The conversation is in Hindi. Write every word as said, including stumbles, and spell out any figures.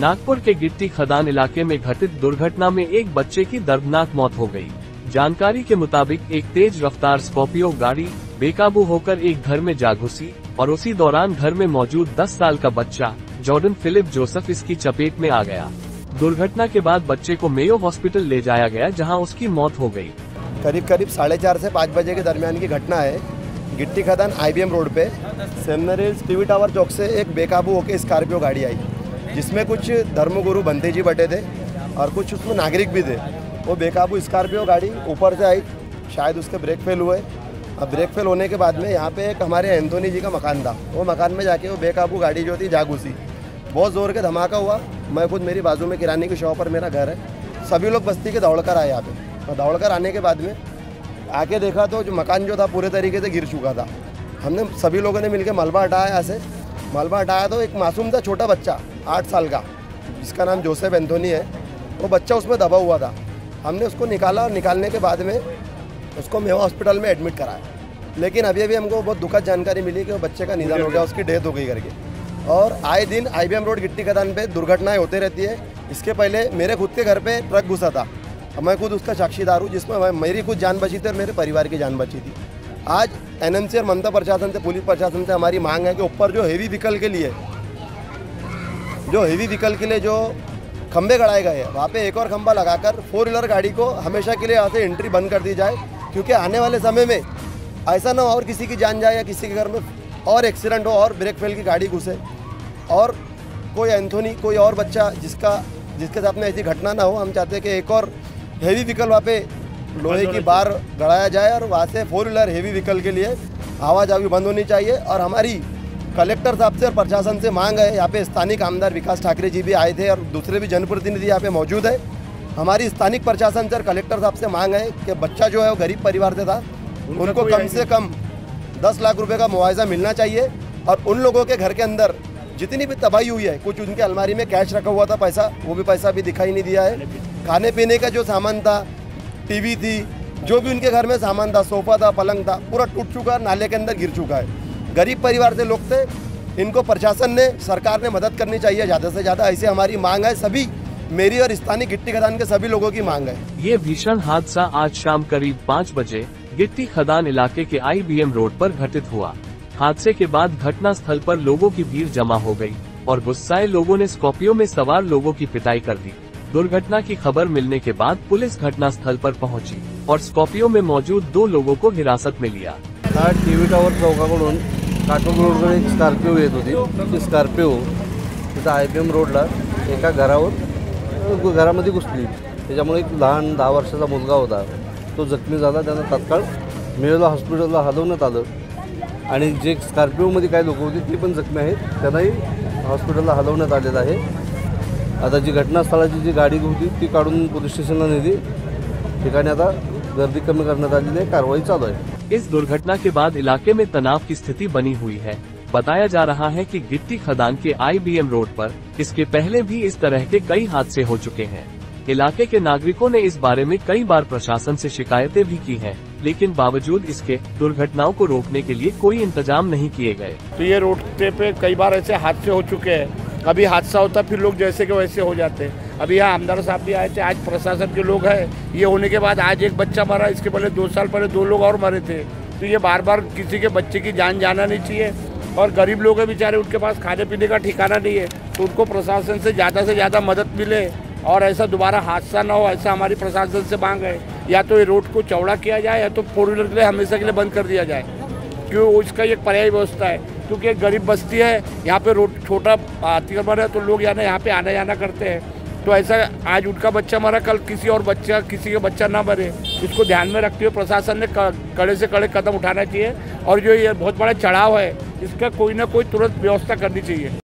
नागपुर के गिट्टी खदान इलाके में घटित दुर्घटना में एक बच्चे की दर्दनाक मौत हो गई। जानकारी के मुताबिक एक तेज रफ्तार स्कॉर्पियो गाड़ी बेकाबू होकर एक घर में जा घुसी और उसी दौरान घर में मौजूद दस साल का बच्चा जॉर्डन फिलिप जोसेफ इसकी चपेट में आ गया। दुर्घटना के बाद बच्चे को मेयो हॉस्पिटल ले जाया गया, जहां उसकी मौत हो गई। करीब करीब साढ़े चार से पाँच बजे के दरमियान की घटना है। गिट्टी खदान आईबीएम रोड पे सेमनरेल्स टीवी टावर चौक से एक बेकाबू होकर स्कॉर्पियो गाड़ी आई, जिसमें कुछ धर्मगुरु बंदे जी बटे थे और कुछ उसमें नागरिक भी थे। वो बेकाबू स्कॉर्पियो गाड़ी ऊपर से आई, शायद उसके ब्रेक फेल हुए। अब ब्रेक फेल होने के बाद में यहाँ पे एक हमारे एंथोनी जी का मकान था, वो मकान में जाके वो बेकाबू गाड़ी जो थी जा घुसी। बहुत ज़ोर के धमाका हुआ। मैं खुद, मेरी बाजू में किराने की शॉप पर मेरा घर है, सभी लोग बस्ती के दौड़कर आए यहाँ पे। और दौड़कर आने के बाद में आके देखा तो जो मकान जो था पूरे तरीके से गिर चुका था। हमने सभी लोगों ने मिलकर मलबा हटाया, यहाँ से मलबा हटाया तो एक मासूम था छोटा बच्चा आठ साल का, जिसका नाम जोसेफ एंथोनी है, वो बच्चा उसमें दबा हुआ था। हमने उसको निकाला और निकालने के बाद में उसको मेवा हॉस्पिटल में एडमिट कराया। लेकिन अभी अभी हमको बहुत दुखद जानकारी मिली कि वो बच्चे का निधन हो गया, उसकी डेथ हो गई करके। और आए दिन आईबीएम रोड गिट्टी खदान पे दुर्घटनाएं होते रहती है। इसके पहले मेरे खुद के घर पे ट्रक घुसा था, मैं खुद उसका साक्षीदार हूँ, जिसमें मेरी खुद जान बची थी और मेरे परिवार की जान बची थी। आज एनएमसी और ममता प्रशासन से, पुलिस प्रशासन से हमारी मांग है कि ऊपर जो हेवी व्हीकल के लिए जो हेवी व्हीकल के लिए जो खंभे गड़ाए गए हैं, वहाँ पर एक और खंभा लगाकर फोर व्हीलर गाड़ी को हमेशा के लिए यहाँ से एंट्री बंद कर दी जाए, क्योंकि आने वाले समय में ऐसा ना हो और किसी की जान जाए या किसी के घर में और एक्सीडेंट हो और ब्रेक फेल की गाड़ी घुसे और कोई एंथोनी, कोई और बच्चा जिसका जिसके साथ में ऐसी घटना ना हो। हम चाहते हैं कि एक और हेवी व्हीकल वहाँ पे लोहे की बार गड़ाया जाए और वहाँ से फोर व्हीलर हेवी व्हीकल के लिए आवाजाही बंद होनी चाहिए। और हमारी कलेक्टर साहब से और प्रशासन से मांग है, यहाँ पे स्थानीय आमदार विकास ठाकरे जी भी आए थे और दूसरे भी जनप्रतिनिधि यहाँ पे मौजूद है। हमारी स्थानीय प्रशासन से और कलेक्टर साहब से मांग है कि बच्चा जो है वो गरीब परिवार से था, उनको कम से कम दस लाख रुपए का मुआवजा मिलना चाहिए। और उन लोगों के घर के अंदर जितनी भी तबाही हुई है, कुछ उनके अलमारी में कैश रखा हुआ था पैसा, वो भी पैसा भी दिखाई नहीं दिया है। खाने पीने का जो सामान था, टीवी थी, जो भी उनके घर में सामान था, सोफा था, पलंग था, पूरा टूट चुका है, नाले के अंदर गिर चुका है। गरीब परिवार से लोग थे, इनको प्रशासन ने, सरकार ने मदद करनी चाहिए ज़्यादा से ज़्यादा, ऐसी हमारी मांग है। सभी मेरी और स्थानीय गिट्टी खदान के सभी लोगों की मांग है। ये भीषण हादसा आज शाम करीब पाँच बजे गिट्टी खदान इलाके के आईबीएम रोड पर घटित हुआ। हादसे के बाद घटना स्थल पर लोगों की भीड़ जमा हो गई और गुस्साए लोगों ने स्कॉर्पियो में सवार लोगों की पिटाई कर दी। दुर्घटना की खबर मिलने के बाद पुलिस घटना स्थल पर पहुंची और स्कॉर्पियो में मौजूद दो लोगों को हिरासत में लिया। टीवी टावर चौकाकडून काटोल रोडवर एक स्कॉर्पियो येत होती। ती स्कॉर्पियो तिथं आयबीएम रोडला एका घरावर घरामध्ये घुसली। त्याच्यामुळे एक लहान दहा वर्षाचा मुलगा होता, तो जखमी झाला। त्यांना तात्काळ मेळोला हॉस्पिटलला हलवण्यात आलं आणि जे स्कॉर्पियोमध्ये काही लोक होती ती पण जखमी आहेत, त्यांनाही हॉस्पिटलला हलवण्यात आलेलं आहे। आता जी घटनास्थळाची जी गाडी होती ती काढून पोलीस स्टेशनला नेली, ठिकाणी आता गर्दी कमी करण्यात आलेली आहे, कारवाई चालू आहे। इस दुर्घटना के बाद इलाके में तनाव की स्थिति बनी हुई है। बताया जा रहा है कि गिट्टी खदान के आईबीएम रोड पर इसके पहले भी इस तरह के कई हादसे हो चुके हैं। इलाके के नागरिकों ने इस बारे में कई बार प्रशासन से शिकायतें भी की हैं, लेकिन बावजूद इसके दुर्घटनाओं को रोकने के लिए कोई इंतजाम नहीं किए गए। तो ये रोड पे कई बार ऐसे हादसे हो चुके हैं। कभी हादसा होता फिर लोग जैसे के वैसे हो जाते हैं। अभी यहाँ आमदार साहब भी आए थे, आज प्रशासन के लोग हैं। ये होने के बाद आज एक बच्चा मरा, इसके पहले दो साल पहले दो लोग और मरे थे। तो ये बार बार किसी के बच्चे की जान जाना नहीं चाहिए। और गरीब लोग हैं बेचारे, उनके पास खाने पीने का ठिकाना नहीं है, तो उनको प्रशासन से ज़्यादा से ज़्यादा मदद मिले और ऐसा दोबारा हादसा ना हो, ऐसा हमारी प्रशासन से मांग है। या तो ये रोड को चौड़ा किया जाए या तो फोर व्हीलर के लिए हमेशा के लिए बंद कर दिया जाए, क्यों उसका एक पर्यायी व्यवस्था है। क्योंकि एक गरीब बस्ती है, यहाँ पे रोड छोटा अतिक्रमण है, तो लोग याना यहाँ पे आना जाना करते हैं। तो ऐसा आज उनका बच्चा मरा, कल किसी और बच्चा किसी का बच्चा ना मरे, इसको ध्यान में रखते हुए प्रशासन ने कड़े से कड़े कदम उठाना चाहिए। और जो ये बहुत बड़ा चढ़ाव है, इसका कोई ना कोई तुरंत व्यवस्था करनी चाहिए।